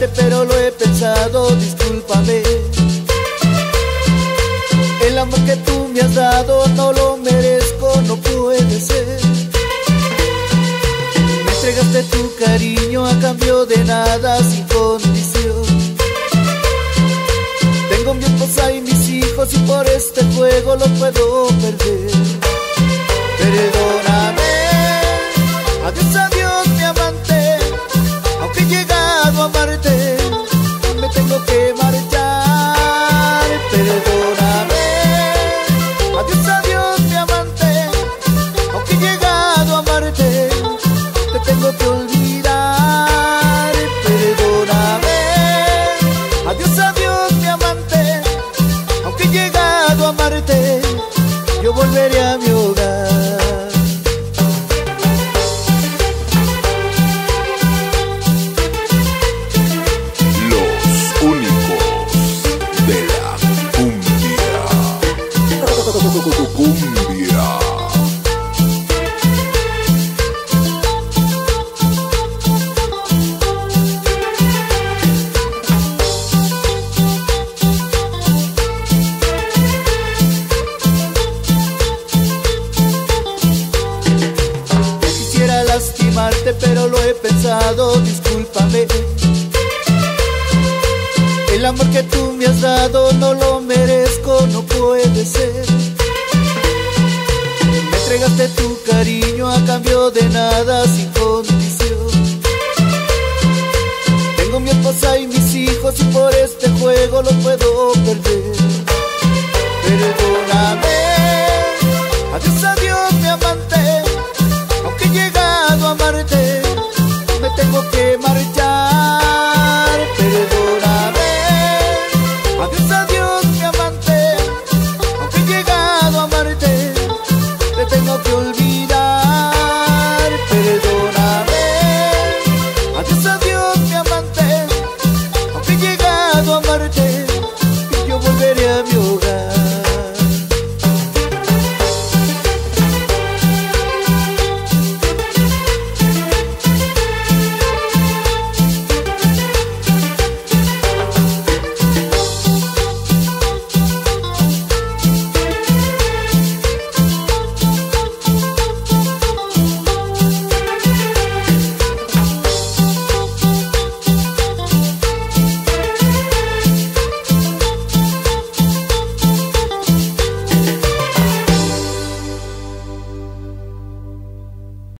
amarte, pero lo he pensado, discúlpame. El amor que tú me has dado no lo merezco, no puede ser. Me entregaste tu cariño a cambio de nada, sin condición. Tengo mi esposa y mis hijos y por este juego los puedo perder. Perdóname, adiós mi amante, aunque he llegado a amarte, me tengo que marchar. Perdóname, adiós mi amante, aunque he llegado a amarte, te tengo que olvidar. Perdóname, adiós mi amante, aunque he llegado a amarte, yo volveré a mi hogar. Pero lo he pensado, discúlpame. El amor que tú me has dado no lo merezco, no puede ser. Me entregaste tu cariño a cambio de nada, sin